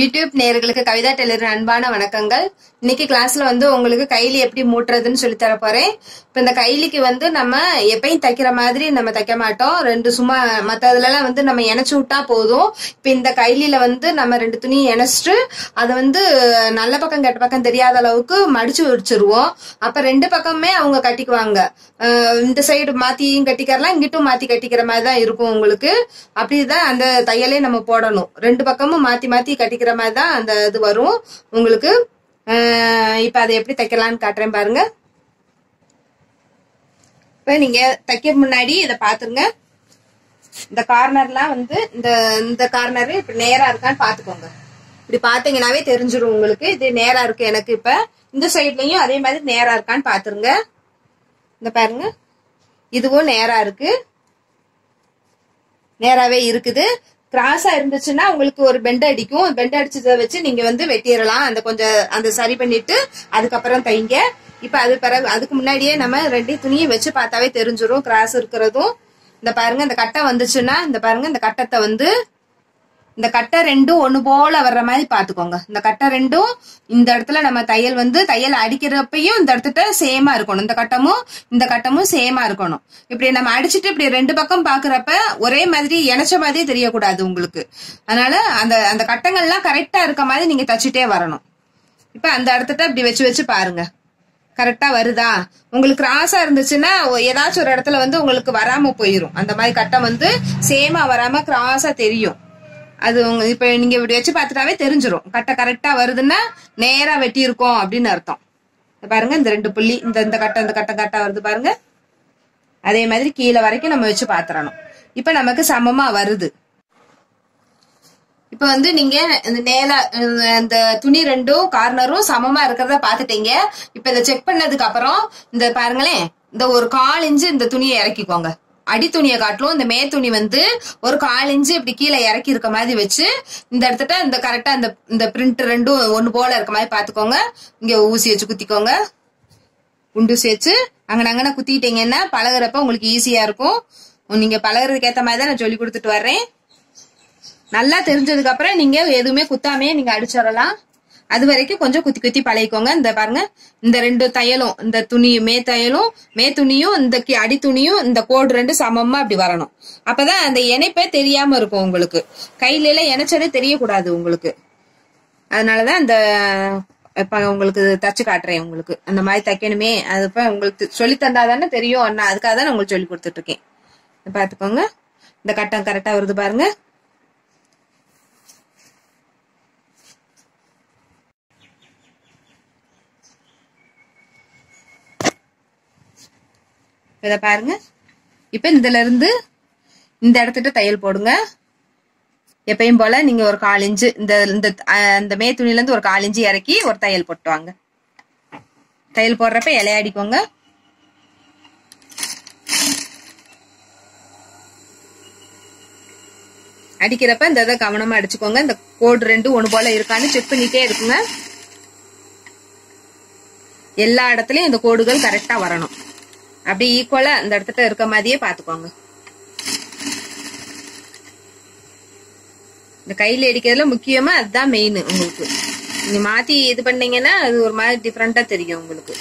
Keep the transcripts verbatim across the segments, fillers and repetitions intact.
YouTube நேயர்களுக்கு Kavitha Taylor அன்பான வணக்கங்கள். இன்னைக்கு கிளாஸ்ல வந்து உங்களுக்கு கைலி எப்படி மூட்றதுன்னு சொல்லி தர போறேன். இப்போ இந்த கைலிக்கு வந்து நம்ம எப்பையும் தைக்கிற மாதிரி நம்ம தைக்க மாட்டோம். ரெண்டு சும்மா மத்ததெல்லாம் வந்து நம்ம இணைச்சு விட்டா போதும். இப்போ இந்த கைலில வந்து நம்ம ரெண்டு துணி இணைச்சிட்டு அத வந்து நல்ல பக்கம் கெட்ட பக்கம் தெரியாத அளவுக்கு மடிச்சு விரிச்சுருவோம். அப்ப ரெண்டு பக்கமே அவங்க கட்டிக்குவாங்க. இந்த சைடு மாத்தியும் கட்டிக்கிறலாம், இங்கிட்டும் மாத்தி கட்டிக்கிற மாதிரி தான் இருக்கும் உங்களுக்கு. அப்படிதான் அந்த தையலே நம்ம போடணும். ரெண்டு பக்கமும் மாத்தி மாத்தி கட்டி மாதிரி தான் அந்த இது வரும் உங்களுக்கு. இப்ப அதை எப்படி தைக்கலாம்னு காட்டுறேன் பாருங்க. இப்ப நீங்க தைக்க முன்னாடி இத பாத்துருங்க. இந்த கார்னர்லாம் வந்து இந்த இந்த கார்னர் இப்ப நேரா இருக்கான்னு பாத்துக்கோங்க. இப்படி பாத்தீங்கன்னாவே தெரிஞ்சிடும் உங்களுக்கு இது நேரா இருக்கு எனக்கு. இப்ப இந்த சைட்லயும் அதே மாதிரி நேரா இருக்கான்னு பாத்துருங்க. இந்த பாருங்க, இதுவும் நேரா இருக்கு, நேராவே இருக்குது. கிராஸா இருந்துச்சுன்னா உங்களுக்கு ஒரு பெண்ட் அடிக்கும். பெண்ட் அடிச்சதை வச்சு நீங்க வந்து வெட்டிடலாம். அந்த கொஞ்சம் அந்த சரி பண்ணிட்டு அதுக்கப்புறம் தைங்க. இப்ப அது பிறகு அதுக்கு முன்னாடியே நம்ம ரெண்டு துணியும் வச்சு பார்த்தாவே தெரிஞ்சிடும் கிராஸ் இருக்கிறதும். இந்த பாருங்க, இந்த கட்டை வந்துச்சுன்னா இந்த பாருங்க இந்த கட்டத்தை வந்து இந்த கட்டை ரெண்டும் ஒண்ணு போல வர்ற மாதிரி பாத்துக்கோங்க. இந்த கட்டை ரெண்டும் இந்த இடத்துல நம்ம தையல் வந்து தையல் அடிக்கிறப்பையும் இந்த இடத்துல சேமா இருக்கணும். இந்த கட்டமும் இந்த கட்டமும் சேமா இருக்கணும். இப்படி நம்ம அடிச்சுட்டு இப்படி ரெண்டு பக்கம் பாக்குறப்ப ஒரே மாதிரி இணைச்ச மாதிரி தெரியக்கூடாது உங்களுக்கு. அதனால அந்த அந்த கட்டங்கள்லாம் கரெக்டா இருக்க மாதிரி நீங்க தச்சுட்டே வரணும். இப்ப அந்த இடத்துல இப்படி வச்சு வச்சு பாருங்க கரெக்டா வருதா. உங்களுக்கு கிராஸா இருந்துச்சுன்னா ஏதாச்சும் ஒரு இடத்துல வந்து உங்களுக்கு வராம போயிரும். அந்த மாதிரி கட்டம் வந்து சேமா வராம கிராஸா தெரியும். அது உங்க இப்ப நீங்க இப்படி வச்சு பாத்துட்டாவே தெரிஞ்சிடும் கட்டை கரெக்டா வருதுன்னா நேரா வெட்டி இருக்கும் அப்படின்னு அர்த்தம். பாருங்க இந்த ரெண்டு புள்ளி இந்த இந்த கட்டம் இந்த கட்டம் கரெக்டா வருது பாருங்க. அதே மாதிரி கீழே வரைக்கும் நம்ம வச்சு பாத்துறணும். இப்ப நமக்கு சமமா வருது. இப்ப வந்து நீங்க இந்த நேரா இந்த துணி ரெண்டும் கார்னரும் சமமா இருக்கிறத பாத்துட்டீங்க. இப்ப இதை செக் பண்ணதுக்கு அப்புறம் இந்த பாருங்களேன், இந்த ஒரு கால் இன்ச்சு இந்த துணியை இறக்கிக்கோங்க. அடி துணியை காட்டிலும் இந்த மே துணி வந்து ஒரு கால் இன்ச்சு இப்படி கீழே இறக்கி இருக்க மாதிரி வச்சு இந்த இடத்துல இந்த கரெக்டா இந்த இந்த பிரிண்ட் ரெண்டும் ஒண்ணு போல இருக்க மாதிரி பாத்துக்கோங்க. இங்க ஊசி வச்சு குத்திக்கோங்க. குண்டு சேர்த்து அங்க நாங்கன்னா குத்திட்டீங்கன்னா பழகுறப்ப உங்களுக்கு ஈஸியா இருக்கும். நீங்க பழகுறதுக்கு ஏத்த மாதிரி தான் நான் சொல்லி கொடுத்துட்டு வர்றேன். நல்லா தெரிஞ்சதுக்கு அப்புறம் நீங்க எதுவுமே குத்தாமே நீங்க அடிச்சு வரலாம். அது வரைக்கும் கொஞ்சம் குத்தி குத்தி பழகிக்கோங்க. இந்த பாருங்க இந்த ரெண்டு தையலும் இந்த துணியும் மே தையலும் மே துணியும் இந்த அடி துணியும் இந்த கோடு ரெண்டு சமமா அப்படி வரணும். அப்பதான் அந்த இணைப்பே தெரியாம இருக்கும் உங்களுக்கு. கையில எல்லாம் இணைச்சதே தெரியக்கூடாது உங்களுக்கு. அதனாலதான் இந்த இப்ப உங்களுக்கு தச்சு காட்டுறேன் உங்களுக்கு. அந்த மாதிரி தைக்கணுமே அது இப்ப உங்களுக்கு சொல்லி தந்தாதானே தெரியும் அண்ணா. அதுக்காக தான் நான் உங்களுக்கு சொல்லி கொடுத்துட்டு இருக்கேன். பாத்துக்கோங்க இந்த கட்டம் கரெக்டா வருது பாருங்க. இத பாருங்க. இப்ப இதுல இருந்து இந்த இடத்துட்டு தையல் போடுங்க. எப்பயும் போல நீங்க ஒரு கால் இன்ச்சு இந்த இந்த மே துணில இருந்து ஒரு கால் இன்ச்சு இறக்கி ஒரு தையல் போட்டுவாங்க. தையல் போடுறப்ப இலையாடிக்கோங்க. அடிக்கிறப்ப இந்த இதை கவனமா அடிச்சுக்கோங்க. இந்த கோடு ரெண்டு ஒண்ணு போல இருக்கான்னு செக் பண்ணிட்டே இருக்குங்க. எல்லா இடத்துலயும் இந்த கோடுகள் கரெக்டா வரணும். அப்படி ஈக்குவலா அந்த இடத்துல இருக்க மாதிரியே பாத்துக்கோங்க. இந்த கையில அடிக்கிறதுல முக்கியமா அதுதான் மெயின் உங்களுக்கு. நீங்க மாத்தி இது பண்ணீங்கன்னா அது ஒரு மாதிரி டிஃப்ரெண்டா தெரியும் உங்களுக்கு.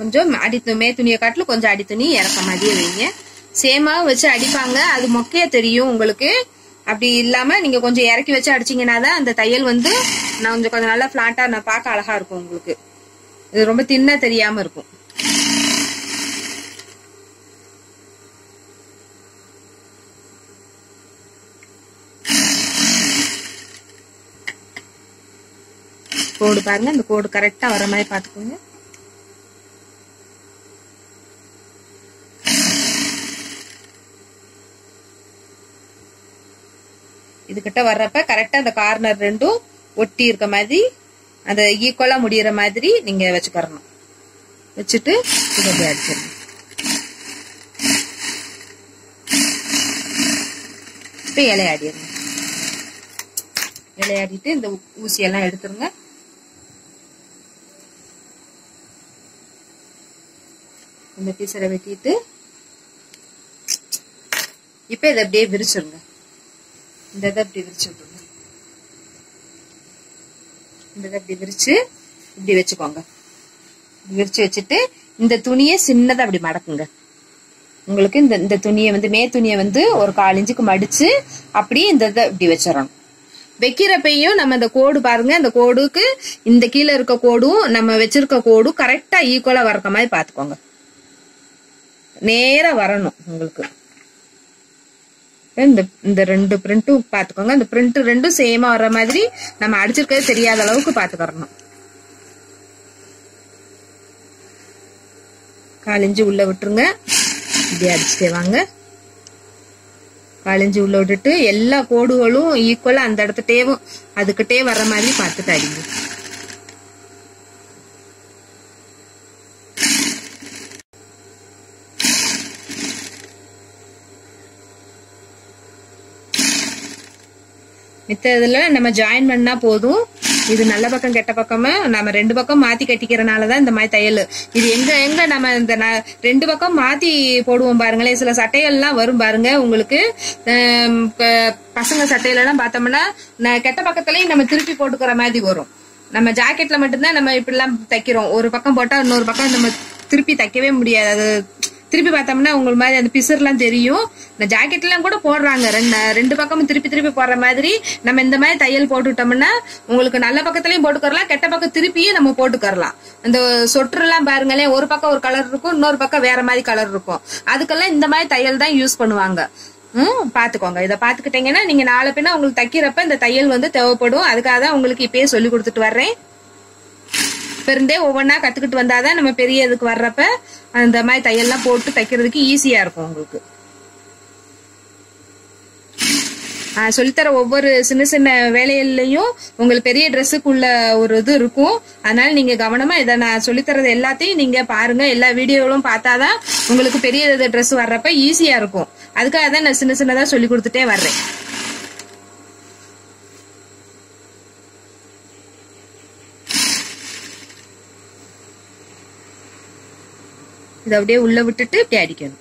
கொஞ்சம் அடி மே துணியை காட்டிலும் கொஞ்சம் அடி துணி இறக்க மாதிரியே வைங்க. சேமா வச்சு அடிப்பாங்க அது மொக்கையா தெரியும் உங்களுக்கு. அப்படி இல்லாம நீங்க கொஞ்சம் இறக்கி வச்சு அடிச்சீங்கன்னாதான் அந்த தையல் வந்து நான் கொஞ்சம் கொஞ்சம் நல்லா பிளாட்டா நான் பார்க்க அழகா இருக்கும் உங்களுக்கு. இது ரொம்ப தின்னா தெரியாம இருக்கும். கோடு பாருங்க, இந்த கோடு கரெக்டா வர மாதிரி பாத்துக்கோங்க. இதுகிட்ட வர்றப்ப கரெக்டா அந்த கார்னர் ரெண்டும் ஒட்டி இருக்க மாதிரி அந்த ஈக்குவலா முடியற மாதிரி நீங்க வச்சுக்கறணும். வச்சுட்டு இப்படி அடிச்சிடணும். இப்ப இலையாடிடணும். இலையாடிட்டு இந்த ஊசியெல்லாம் எடுத்துருங்க. இந்த பீஸரை வெட்டிட்டு இப்போ இத அப்படியே விரிச்சிடுங்க. இந்த இத அப்படியே விரிச்சிடுங்க. இந்த இத அப்படியே விரிச்சு இப்படி வெச்சுக்கோங்க. விரிச்சு வெச்சிட்டு இந்த துணியை சின்னதா அப்படி மடக்குங்க. உங்களுக்கு இந்த இந்த துணியை வந்து மே துணியை வந்து ஒரு கால் இன்ச்சுக்கு மடிச்சு அப்படியே இந்த இத இப்படி வெச்சறணும். வைக்கிறப்பையும் நம்ம இந்த கோடு பாருங்க, அந்த கோடுக்கு இந்த கீழே இருக்க கோடும் நம்ம வச்சிருக்க கோடும் கரெக்டா ஈக்குவலா வர்ற மாதிரி பாத்துக்கோங்க. நேரா வரணும் உங்களுக்கு. இந்த இந்த ரெண்டு பிரிண்டும் பாத்துக்கோங்க, இந்த பிரிண்ட் ரெண்டும் சேமா வர்ற மாதிரி நம்ம அடிச்சிருக்கிறது தெரியாத அளவுக்கு பாத்து வரணும். காலிஞ்சு உள்ள விட்டுருங்க, இப்படி அடிச்சுட்டே வாங்க. காலிஞ்சு உள்ள விட்டுட்டு எல்லா கோடுகளும் ஈக்குவலா அந்த இடத்துட்டேவும் அதுக்கிட்டே வர்ற மாதிரி பார்த்துட்டு அடிங்க. மித்த இதுல நம்ம ஜாயின் பண்ணா போதும். இது நல்ல பக்கம் கெட்ட பக்கமா நம்ம ரெண்டு பக்கம் மாத்தி கட்டிக்கிறனாலதான் இந்த மாதிரி தையல். இது எங்க எங்க நம்ம இந்த ரெண்டு பக்கம் மாத்தி போடுவோம் பாருங்களேன், சில சட்டைகள்லாம் வரும் பாருங்க உங்களுக்கு. பசங்க சட்டையில எல்லாம் பார்த்தோம்னா கெட்ட பக்கத்துலயும் நம்ம திருப்பி போட்டுக்கிற மாதிரி வரும். நம்ம ஜாக்கெட்ல மட்டும்தான் நம்ம இப்படி எல்லாம் தைக்கிறோம். ஒரு பக்கம் போட்டா இன்னொரு பக்கம் நம்ம திருப்பி தைக்கவே முடியாது. அது திருப்பி பார்த்தோம்னா உங்களுக்கு மாதிரி அந்த பிசர்லாம் தெரியும். இந்த ஜாக்கெட்லாம் கூட போடுறாங்க ரெண்டு பக்கமும் திருப்பி திருப்பி போடுற மாதிரி. நம்ம இந்த மாதிரி தையல் போட்டுட்டோம்னா உங்களுக்கு நல்ல பக்கத்துலயும் போட்டுக்கரலாம், கெட்ட பக்கம் திருப்பியும் நம்ம போட்டுக்கரலாம். அந்த சொட்டர்லாம் பாருங்களேன், ஒரு பக்கம் ஒரு கலர் இருக்கும், இன்னொரு பக்கம் வேற மாதிரி கலர் இருக்கும். அதுக்கெல்லாம் இந்த மாதிரி தையல் தான் யூஸ் பண்ணுவாங்க. உம் பாத்துக்கோங்க. இதை பாத்துக்கிட்டீங்கன்னா நீங்க நாளை பின்னா உங்களுக்கு தைக்கிறப்ப இந்த தையல் வந்து தேவைப்படும். அதுக்காக தான் உங்களுக்கு இப்பயே சொல்லி கொடுத்துட்டு வர்றேன். இருந்தே ஒவ்வொன்னா கத்துக்கிட்டு வந்தாதான் நம்ம பெரிய இதுக்கு வர்றப்ப அந்த மாதிரி தையல்லாம் போட்டு தைக்கிறதுக்கு ஈஸியா இருக்கும் உங்களுக்கு. ஆஹ் சொல்லித்தர ஒவ்வொரு சின்ன சின்ன வேலையிலையும் உங்களுக்கு பெரிய ட்ரெஸ்ஸுக்குள்ள ஒரு இது இருக்கும். அதனால நீங்க கவனமா இதை நான் சொல்லித்தரது எல்லாத்தையும் நீங்க பாருங்க. எல்லா வீடியோவும் பார்த்தாதான் உங்களுக்கு பெரிய ட்ரெஸ் வர்றப்ப ஈஸியா இருக்கும். அதுக்காக தான் நான் சின்ன சின்னதா சொல்லி கொடுத்துட்டே வர்றேன். இதை அப்படியே உள்ள விட்டுட்டு இப்படி அடிக்கணும்.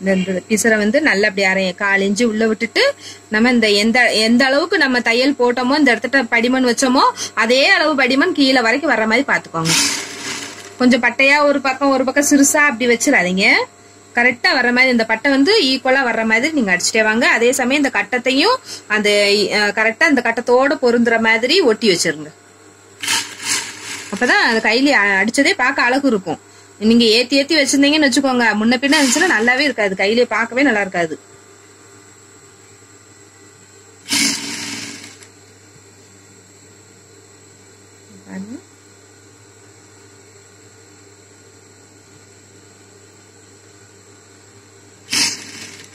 இந்த பிசரை வந்து நல்லா அப்படி அரைய காலிஞ்சு உள்ள விட்டுட்டு நம்ம இந்த எந்த எந்த அளவுக்கு நம்ம தையல் போட்டோமோ, இந்த இடத்துல படிமன் வச்சோமோ அதே அளவு படிமன் கீழே வரைக்கும் வர்ற மாதிரி பாத்துக்கோங்க. கொஞ்சம் பட்டையா ஒரு பக்கம் ஒரு பக்கம் சிறுசா அப்படி வச்சிடாதீங்க. கரெக்டா வர்ற மாதிரி இந்த பட்டை வந்து ஈக்குவலா வர்ற மாதிரி நீங்க அடிச்சுட்டே வாங்க. அதே சமயம் இந்த கட்டத்தையும் அந்த கரெக்டா இந்த கட்டத்தோட பொருந்துற மாதிரி ஒட்டி வச்சிருங்க. அப்பதான் அந்த கையில அடிச்சதே பார்க்க அழகு இருக்கும். நீங்க ஏத்தி ஏத்தி வச்சிருந்தீங்கன்னு வச்சுக்கோங்க, முன்ன பின்ன இருந்துச்சுன்னா நல்லாவே இருக்காது, கையிலே பார்க்கவே நல்லா இருக்காது.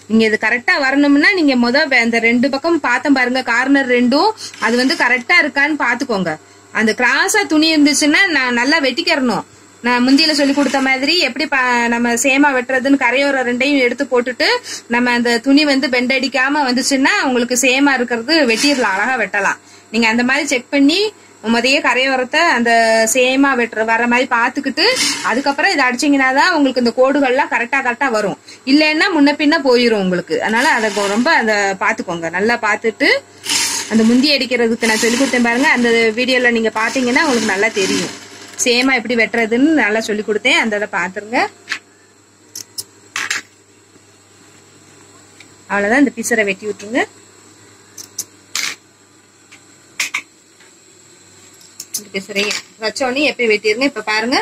நீங்க இது கரெக்டா வரணும்னா நீங்க முதல் அந்த ரெண்டு பக்கம் பார்த்தோம் பாருங்க, கார்னர் ரெண்டும் அது வந்து கரெக்டா இருக்கான்னு பாத்துக்கோங்க. அந்த கிராஸா துணி இருந்துச்சுன்னா நான் நல்லா வெட்டிக்கிறணும். நான் முந்தியில சொல்லி கொடுத்த மாதிரி எப்படி நம்ம சேமா வெட்டுறதுன்னு கரையோர ரெண்டையும் எடுத்து போட்டுட்டு நம்ம அந்த துணி வந்து பெண்டடிக்காம வந்துச்சுன்னா உங்களுக்கு சேமா இருக்கிறது வெட்டிடலாம், அழகா வெட்டலாம். நீங்க அந்த மாதிரி செக் பண்ணி முதையே கரையோரத்தை அந்த சேமா வெட்டுற வர மாதிரி பாத்துக்கிட்டு அதுக்கப்புறம் இதை அடிச்சீங்கன்னாதான் உங்களுக்கு இந்த கோடுகள்லாம் கரெக்டா கரெக்டா வரும். இல்லைன்னா முன்ன பின்ன போயிரும் உங்களுக்கு. அதனால அதை ரொம்ப அதை பாத்துக்கோங்க, நல்லா பாத்துட்டு அந்த முந்தி அடிக்கிறதுக்கு நான் சொல்லி கொடுத்தேன் பாருங்க, அந்த வீடியோல நீங்க பாத்தீங்கன்னா உங்களுக்கு நல்லா தெரியும் சேமா எப்படி வெட்டுறதுன்னு நல்லா சொல்லி கொடுத்தேன். அந்த இதை பாத்துருங்க. அவ்வளவுதான், இந்த பீசரை வெட்டி விட்டுருங்க. வச்சோடனே எப்படி வெட்டிருங்க இப்ப பாருங்க,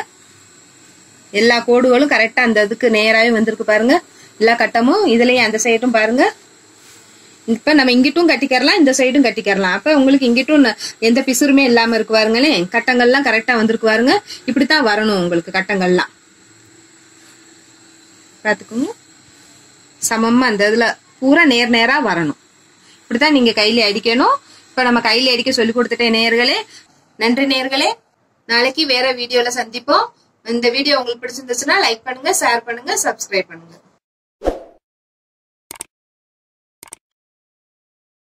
எல்லா கோடுகளும் கரெக்டா அந்த இதுக்கு நேராவே வந்திருக்கு பாருங்க. எல்லா கட்டமும் இதுலயும் அந்த சைடும் பாருங்க. இப்ப நம்ம இங்கிட்டும் கட்டிக்கரலாம், இந்த சைடும் கட்டிக்கரலாம். அப்ப உங்களுக்கு இங்கிட்டும் எந்த பிசுருமே இல்லாம இருக்கு பாருங்களே. கட்டங்கள்லாம் கரெக்டா வந்திருக்கு பாருங்க. இப்படித்தான் வரணும் உங்களுக்கு கட்டங்கள்லாம். பாத்துக்கோங்க, சமமா அந்த இதுல பூரா நேர் நேரா வரணும். இப்படித்தான் நீங்க கையில அடிக்கணும். இப்ப நம்ம கையில அடிக்க சொல்லி கொடுத்துட்டேன் நேர்களே. நன்றி நேர்களே, நாளைக்கு வேற வீடியோல சந்திப்போம். இந்த வீடியோ உங்களுக்கு பிடிச்சிருந்துச்சுன்னா லைக் பண்ணுங்க, ஷேர் பண்ணுங்க, சப்ஸ்கிரைப் பண்ணுங்க.